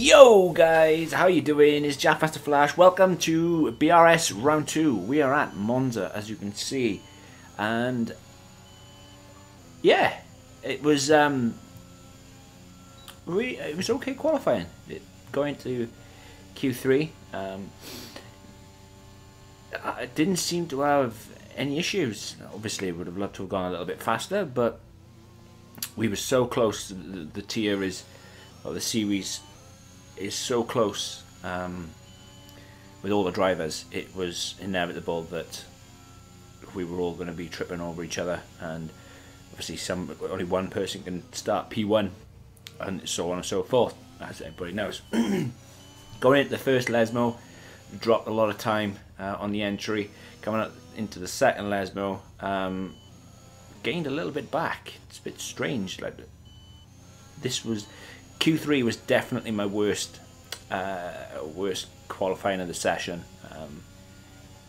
Yo guys, how you doing? It's Jafasterflash. Welcome to BRS round 2. We are at Monza, as you can see, and yeah, it was it was okay qualifying. Going to Q3, I didn't seem to have any issues. Obviously, would have loved to have gone a little bit faster, but we were so close. The tier is, or the series is so close with all the drivers. It was inevitable that we were all going to be tripping over each other, and obviously only one person can start P1 and so on and so forth, as everybody knows. Going into the first Lesmo, dropped a lot of time on the entry. Coming up into the second Lesmo, gained a little bit back. It's a bit strange. Like, this was Q3 was definitely my worst qualifying of the session.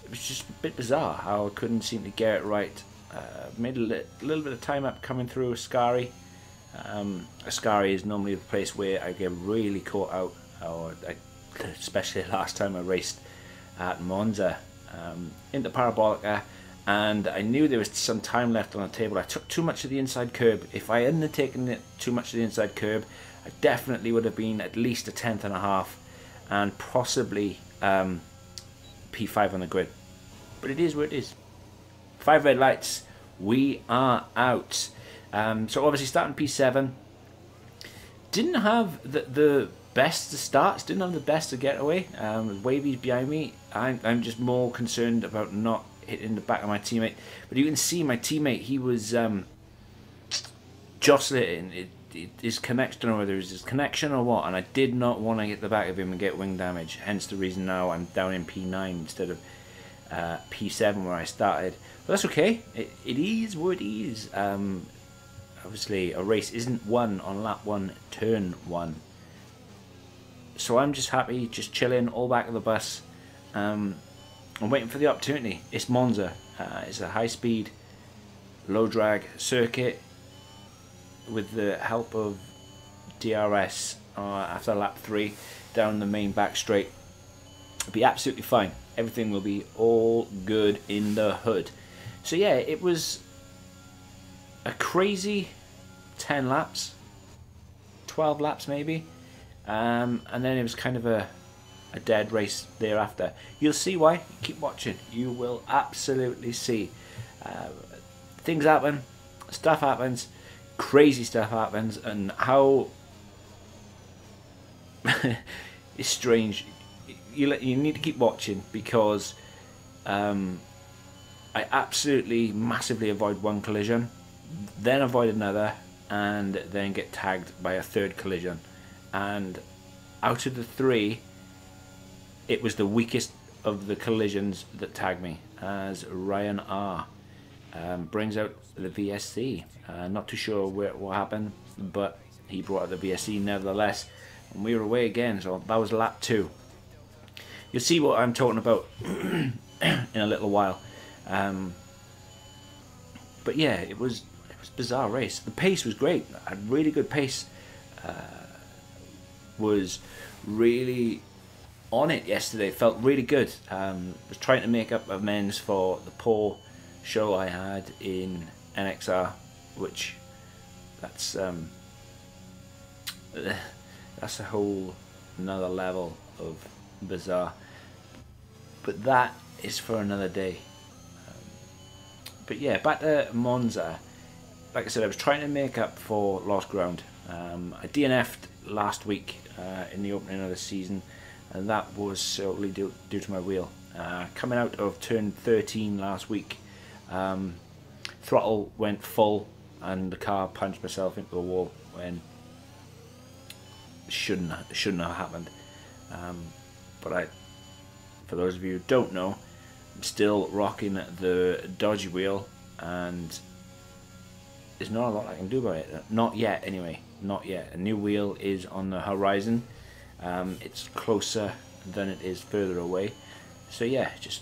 It was just a bit bizarre how I couldn't seem to get it right. Made a little bit of time up coming through Ascari. Ascari is normally the place where I get really caught out, or especially last time I raced at Monza, into Parabolica, and I knew there was some time left on the table. I took too much of the inside curb. If I hadn't taken too much of the inside curb, I definitely would have been at least a 1/10 and a half, and possibly P5 on the grid. But it is what it is. 5 red lights, we are out. So obviously starting P7, didn't have the best of starts, didn't have the best of getaway. Wavy's behind me. I'm just more concerned about not hitting the back of my teammate. But you can see my teammate, he was jostling. His connection or what, and I did not want to hit the back of him and get wing damage, hence the reason now I'm down in P9 instead of P7 where I started. But that's okay, it is what it is. Obviously a race isn't won on lap 1, turn 1, so I'm just happy, just chilling, all back of the bus. I'm waiting for the opportunity. It's Monza, it's a high speed, low drag circuit. With the help of DRS, after lap 3 down the main back straight, it'll be absolutely fine. Everything will be all good in the hood. So yeah, it was a crazy 10 laps, 12 laps maybe, and then it was kind of a dead race thereafter. You'll see why. Keep watching, you will absolutely see. Things happen, stuff happens, crazy stuff happens, and how it's strange. You need to keep watching, because I absolutely massively avoid one collision, then avoid another, and then get tagged by a third collision. And out of the 3, it was the weakest of the collisions that tagged me, as Ryan R. Brings out the VSC. Not too sure what happened, but he brought out the VSC nevertheless, and we were away again. So that was lap 2. You'll see what I'm talking about in a little while. But yeah, it was a bizarre race. The pace was great. I had really good pace. Was really on it yesterday. Felt really good. Was trying to make up amends for the poor show I had in NXR, which that's a whole another level of bizarre, but that is for another day. But yeah, back to Monza. Like I said, I was trying to make up for lost ground. I DNF'd last week in the opening of the season, and that was solely due to my wheel. Coming out of turn 13 last week, throttle went full, and the car punched myself into the wall when shouldn't have happened. But for those of you who don't know, I'm still rocking the dodgy wheel, and there's not a lot I can do about it. Not yet, anyway. Not yet. A new wheel is on the horizon. It's closer than it is further away. So yeah, just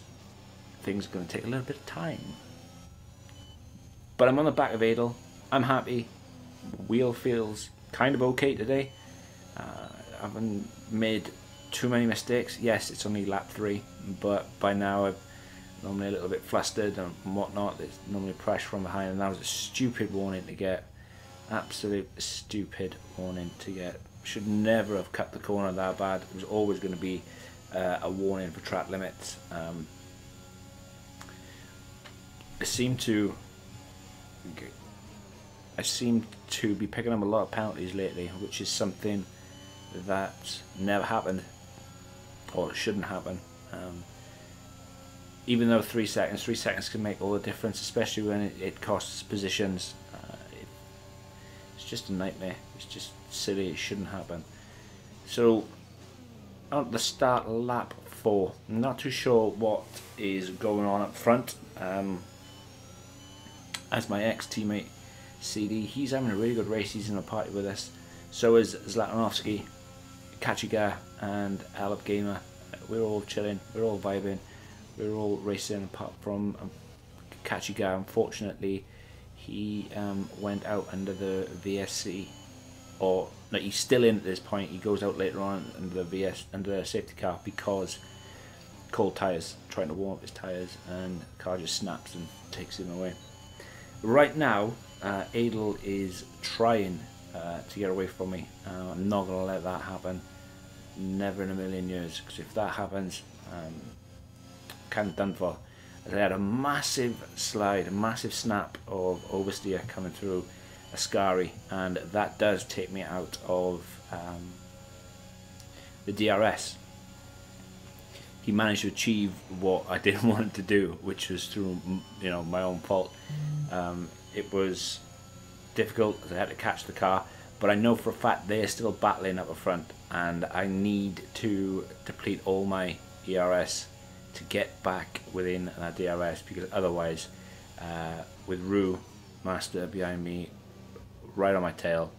things are going to take a little bit of time. But I'm on the back of Adel. I'm happy. Wheel feels kind of okay today. haven't made too many mistakes. Yes, it's only lap 3, but by now I'm normally a little bit flustered and whatnot. There's normally pressure from behind, and that was a stupid warning to get. Absolute stupid warning to get. Should never have cut the corner that bad. It was always going to be a warning for track limits. I seem to be picking up a lot of penalties lately, which is something that never happened, or shouldn't happen. Even though 3 seconds can make all the difference, especially when it costs positions. It's just a nightmare. It's just silly. It shouldn't happen. So, at the start of lap 4, I'm not too sure what is going on up front. As my ex-teammate CD, he's having a really good race. He's in a party with us. So is Zlatanowski, Kachigar, and Alper Gamer. We're all chilling. We're all vibing. We're all racing, apart from Kachigar. Unfortunately, he went out under the VSC, or no, he's still in at this point. He goes out later on under the safety car because cold tyres, trying to warm up his tyres, and the car just snaps and takes him away. Right now, Adel is trying to get away from me. I'm not going to let that happen. Never in a million years, because if that happens, kind of done for. They had a massive slide, a massive snap of oversteer coming through Ascari, and that does take me out of the DRS. He managed to achieve what I didn't want him to do, which was through, you know, my own fault. It was difficult because I had to catch the car, but I know for a fact they're still battling up front, and I need to deplete all my ERS to get back within that DRS, because otherwise, with Rumaster behind me, right on my tail,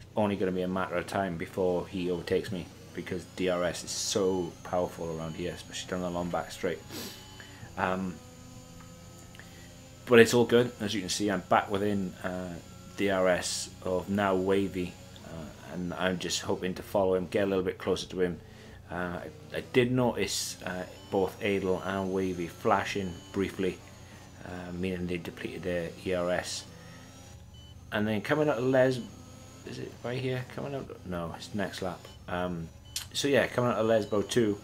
it's only going to be a matter of time before he overtakes me, because DRS is so powerful around here, especially down the long back straight. But it's all good. As you can see, I'm back within DRS of now Wavy, and I'm just hoping to follow him, get a little bit closer to him. I did notice both Adel and Wavy flashing briefly, meaning they depleted their ERS. And then coming out of Les, is it right here? Coming out? No, it's next lap. So yeah, coming out of Lesmo 2,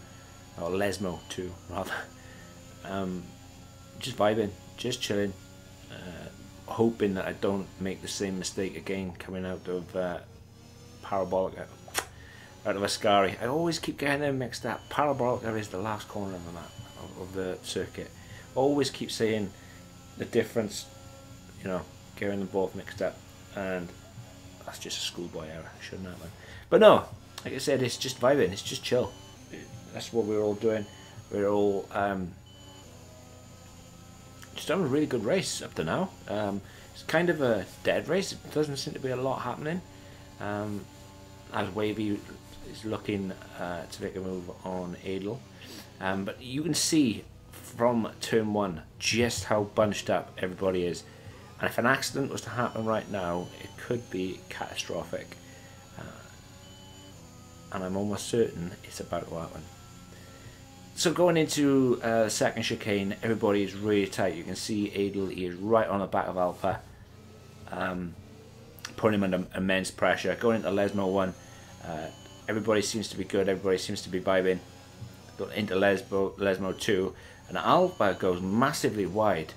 or Lesmo 2 rather. Just vibing, just chilling, hoping that I don't make the same mistake again coming out of Parabolica. Out of Ascari. I always keep getting them mixed up. Parabolica is the last corner of the map, of the circuit. Always keep saying the difference, you know, getting them both mixed up, and that's just a schoolboy error. Shouldn't happen. But no, like I said, it's just vibing. It's just chill. That's what we're all doing. We're all just having a really good race up to now. It's kind of a dead race. It doesn't seem to be a lot happening. As Wavy is looking to make a move on Adel. But you can see from turn 1 just how bunched up everybody is. And if an accident was to happen right now, it could be catastrophic. And I'm almost certain it's about to happen. So going into the second chicane, everybody is really tight. You can see Adel, he is right on the back of Alper. Putting him under immense pressure. Going into Lesmo 1, everybody seems to be good, everybody seems to be vibing. Got into Lesmo 2, and Alper goes massively wide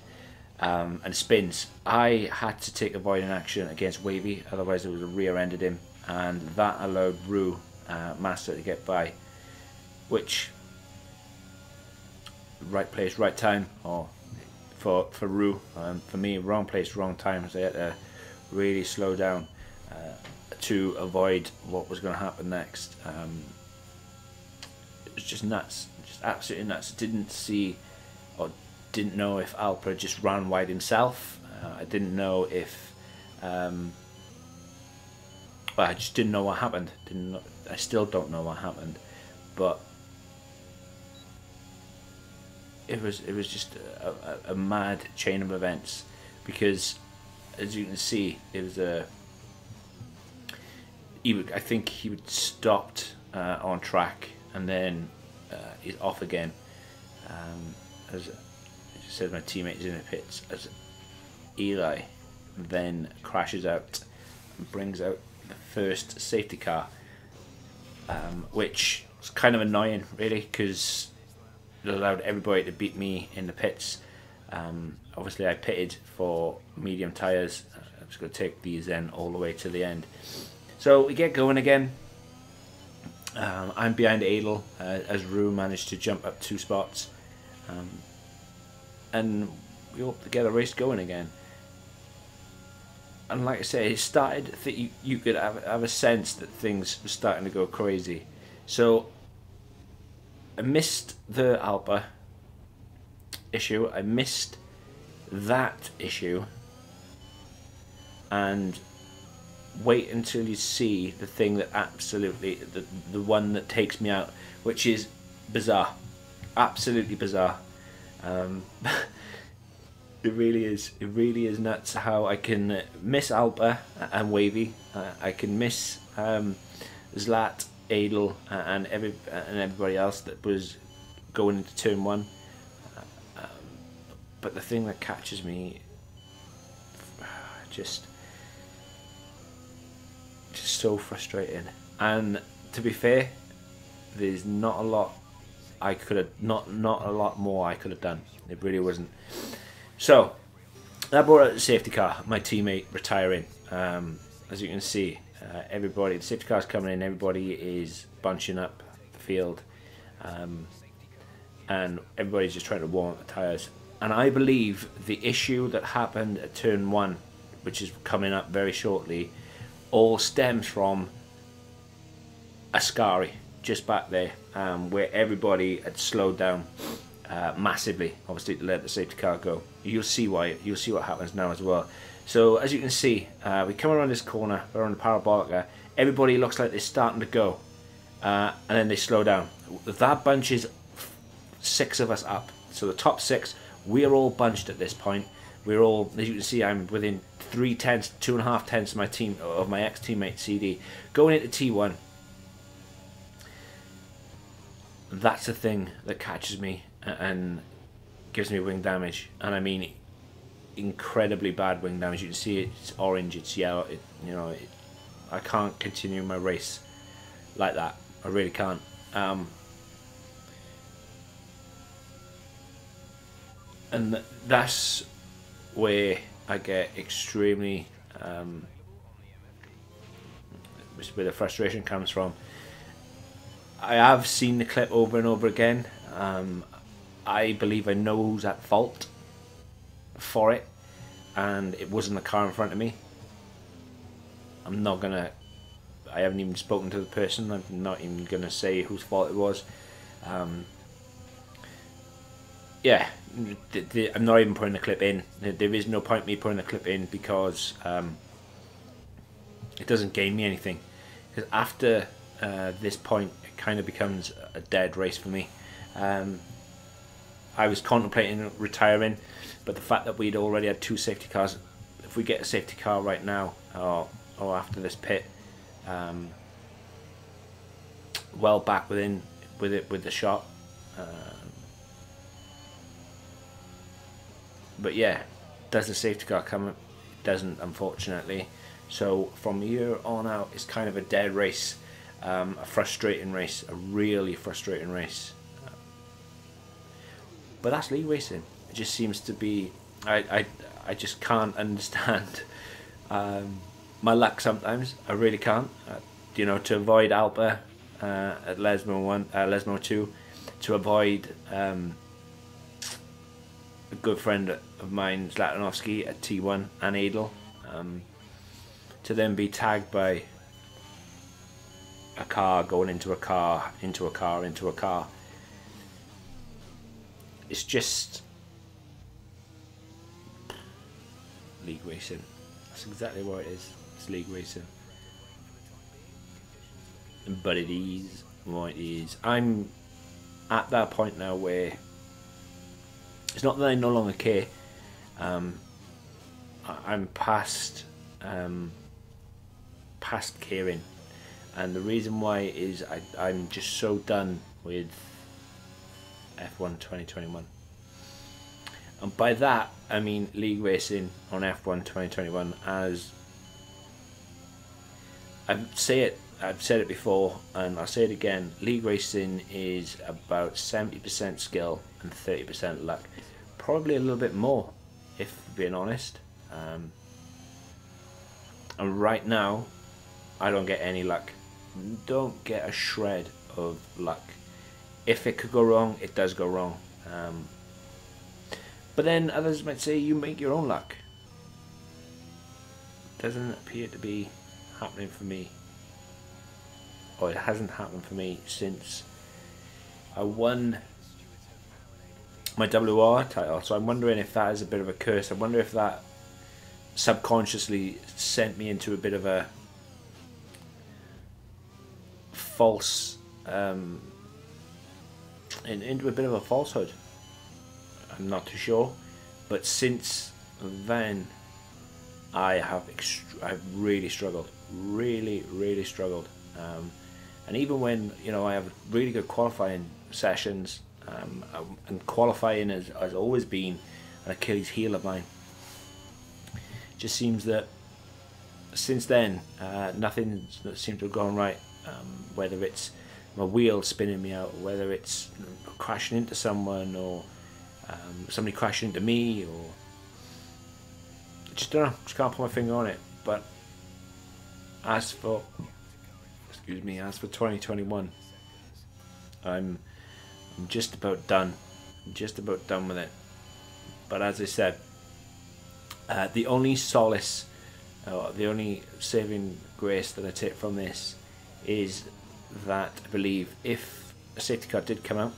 and spins. I had to take a avoiding action against Wavy, otherwise it would have rear-ended him, and that allowed Rumaster to get by, which, right place, right time, or for Ru, for me, wrong place, wrong time. So I had to really slow down to avoid what was going to happen next. It was just nuts, just absolutely nuts. Didn't see or didn't know if Alper just ran wide himself. I didn't know if well, I just didn't know what happened. I still don't know what happened, but it was just a mad chain of events, because as you can see, it was I think he stopped on track and then is off again. As I just said, my teammate is in the pits as Eli then crashes out and brings out the first safety car, which is kind of annoying really, because it allowed everybody to beat me in the pits. Obviously I pitted for medium tyres. I'm just going to take these then all the way to the end. So we get going again. I'm behind Adel as Rue managed to jump up 2 spots, and we hope to get a race going again. And like I say, it started that you could have a sense that things were starting to go crazy. So I missed the Alper issue, I missed that issue, and wait until you see the thing that absolutely, the one that takes me out, which is bizarre, absolutely bizarre. It really is nuts how I can miss Alper and Wavy, I can miss Zlat, Adel and everybody else that was going into turn one, but the thing that catches me just so frustrating. And to be fair, there's not a lot I could have, not a lot more I could have done. It really wasn't. So that brought out the safety car, my teammate retiring. As you can see, everybody, the safety car's coming in, everybody is bunching up the field, and everybody's just trying to warm up the tyres. And I believe the issue that happened at turn one, which is coming up very shortly, all stems from Ascari just back there, where everybody had slowed down massively, obviously, to let the safety car go. You'll see why. You'll see what happens now as well. So as you can see, we come around this corner, we're on the Parabolica, everybody looks like they're starting to go, and then they slow down. That bunches 6 of us up, so the top 6, we're all bunched at this point. We're all, as you can see, I'm within 3 tenths, 2.5 tenths of my ex-teammate CD. Going into T1, that's the thing that catches me and gives me wing damage, and I mean incredibly bad wing damage. You can see it's orange, it's yellow. I can't continue my race like that. I really can't. And that's where I get extremely, where the frustration comes from. I have seen the clip over and over again. I believe I know who's at fault for it, and it wasn't the car in front of me. I'm not gonna, I haven't even spoken to the person, I'm not even gonna say whose fault it was. Yeah, I'm not even putting the clip in. There is no point me putting the clip in, because it doesn't gain me anything. Because after this point, it kind of becomes a dead race for me. I was contemplating retiring, but the fact that we'd already had 2 safety cars, if we get a safety car right now, or after this pit, well back with the shot. But yeah, does the safety car come up? It doesn't, unfortunately. So from here on out, it's kind of a dead race, a frustrating race, a really frustrating race. But that's league racing. It just seems to be, I just can't understand my luck sometimes. I really can't. To avoid Alper at Lesmo 1, Lesmo 2, to avoid a good friend of mine, Zlatanowski, at T1, and Adel, to then be tagged by a car going into a car, into a car, into a car. It's just league racing. That's exactly what it is. It's league racing. But it is what it is. I'm at that point now where it's not that I no longer care. I'm past caring. And the reason why is I'm just so done with F1 2021. And by that, I mean league racing on F1 2021 as... I've said it before, and I'll say it again. League racing is about 70% skill and 30% luck. Probably a little bit more, if being honest. And right now, I don't get any luck. Don't get a shred of luck. If it could go wrong, it does go wrong. But then others might say you make your own luck. Doesn't appear to be happening for me. Or it hasn't happened for me since I won my WR title. So I'm wondering if that is a bit of a curse. I wonder if that subconsciously sent me into a bit of a false, into a bit of a falsehood. I'm not too sure, but since then I've really struggled, really struggled. And even when, you know, I have really good qualifying sessions, and qualifying has always been an Achilles heel of mine. It just seems that since then nothing seems to have gone right, whether it's my wheel spinning me out, whether it's crashing into someone, or somebody crashing into me, or I just don't know, just can't put my finger on it. But as for, excuse me, as for 2021, I'm just about done. I'm just about done with it. But as I said, the only solace, the only saving grace that I take from this is that I believe if a safety car did come out,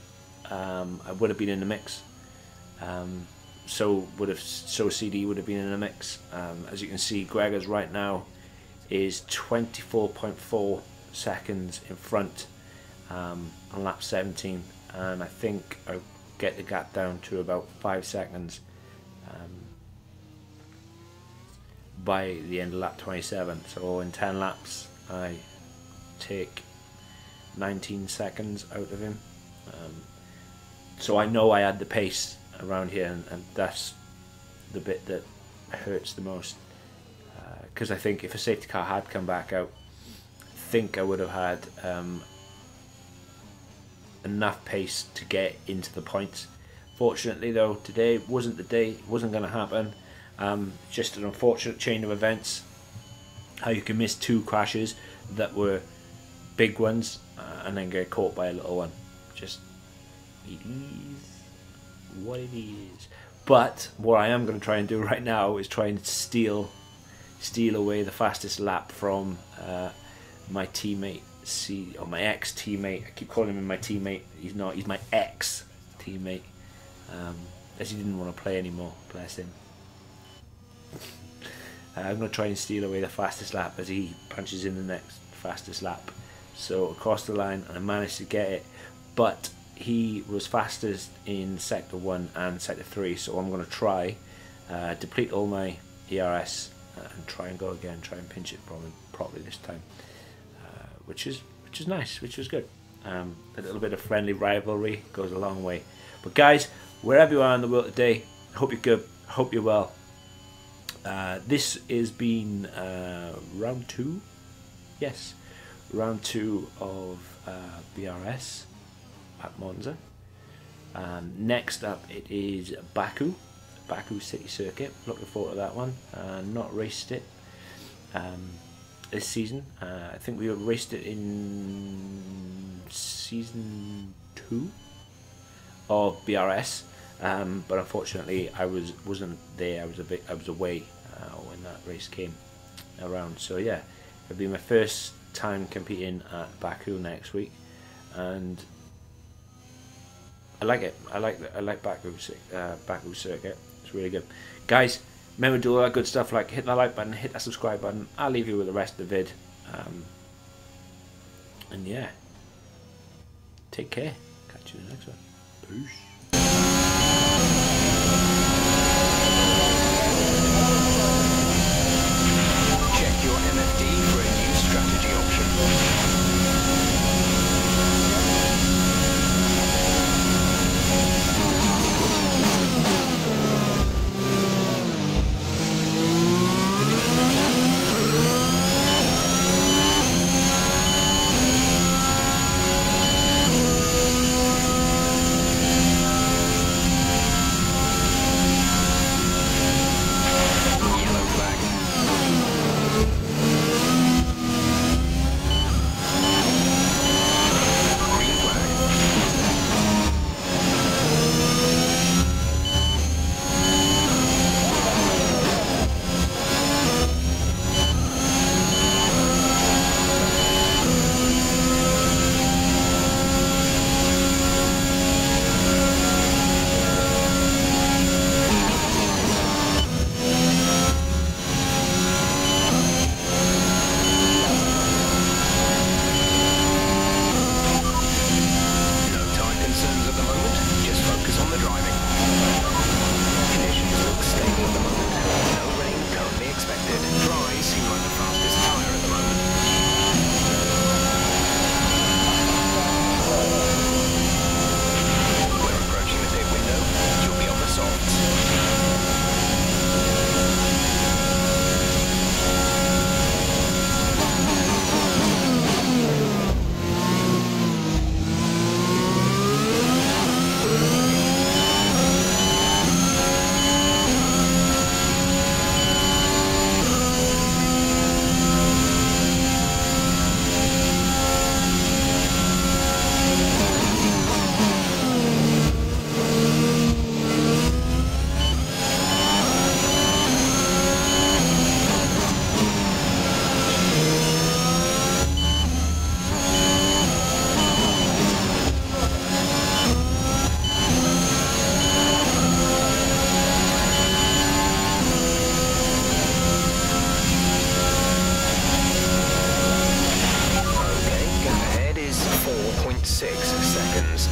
I would have been in the mix. So CD would have been in the mix. As you can see, Gregor's right now is 24.4 seconds in front on lap 17, and I think I get the gap down to about 5 seconds by the end of lap 27. So in 10 laps I take 19 seconds out of him, so I know I had the pace around here, and that's the bit that hurts the most, because I think if a safety car had come back out, I think I would have had enough pace to get into the points. Fortunately though, today wasn't the day, it wasn't going to happen. Just an unfortunate chain of events, how you can miss two crashes that were big ones, and then get caught by a little one. Just, it is what it is. But what I am going to try and do right now is try and steal away the fastest lap from my teammate, or my ex-teammate. I keep calling him my teammate. He's not. He's my ex-teammate. As he didn't want to play anymore. Bless him. I'm gonna try and steal away the fastest lap as he punches in the next fastest lap. So across the line, and I managed to get it. But he was fastest in sector 1 and sector 3. So I'm gonna try deplete all my DRS and try and go again. Try and pinch it from him properly this time. Which is nice, which was good. A little bit of friendly rivalry goes a long way. But guys, wherever you are in the world today, I hope you're good. I hope you're well. This has been round 2. Yes, round 2 of BRS at Monza. Next up, it is Baku City Circuit. Looking forward to that one. Not raced it. This season, I think we raced it in season 2 of BRS, but unfortunately I wasn't there. I was away when that race came around. So yeah, it'll be my first time competing at Baku next week, and I like it. I like Baku circuit. It's really good, guys. Remember to do all that good stuff, like hit that like button, hit that subscribe button. I'll leave you with the rest of the vid. And yeah, take care. Catch you in the next one. Peace. Check your MFD for a new strategy option. 6 seconds.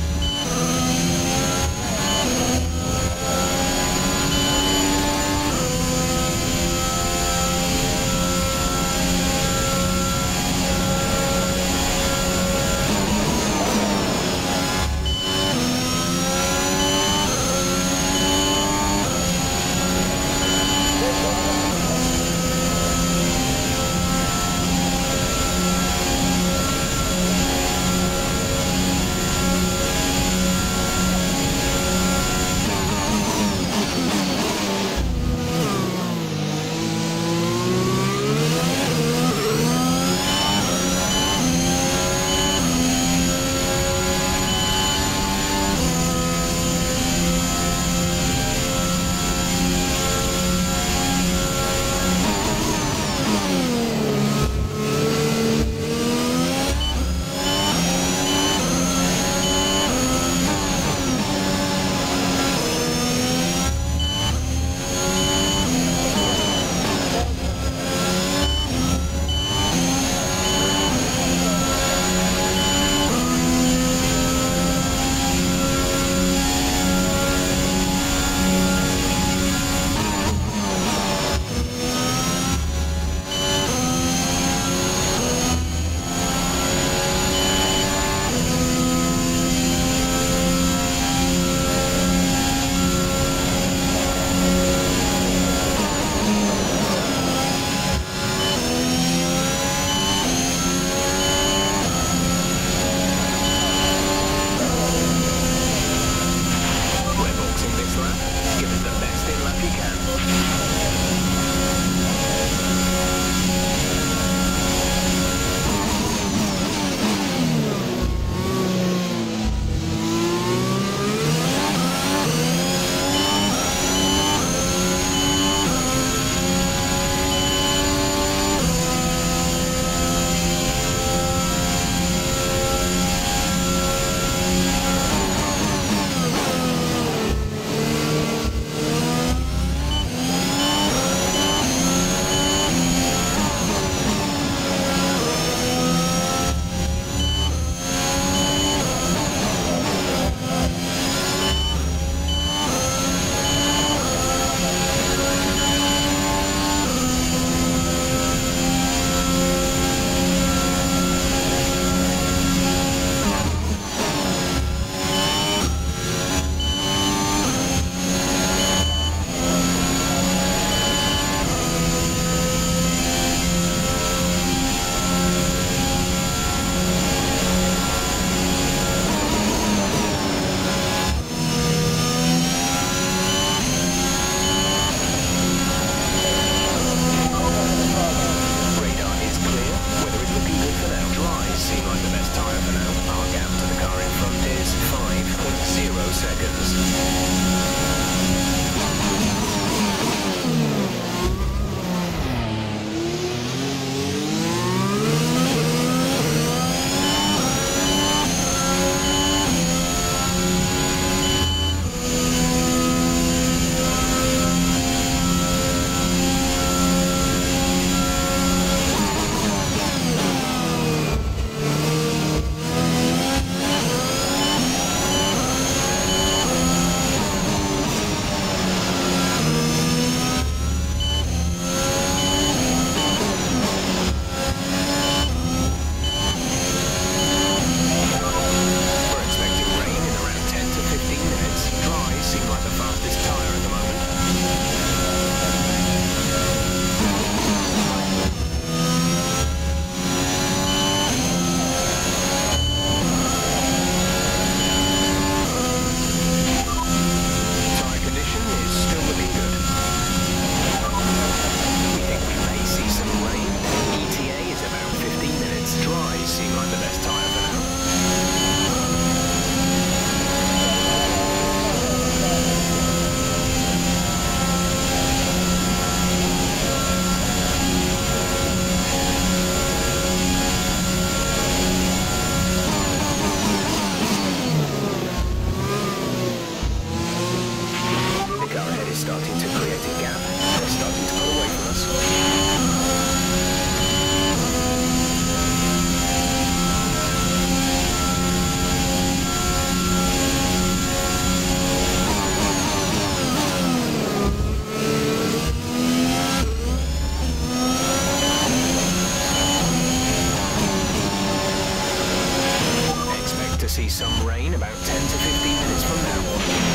rain about 10 to 15 minutes from now on.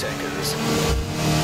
Seconds.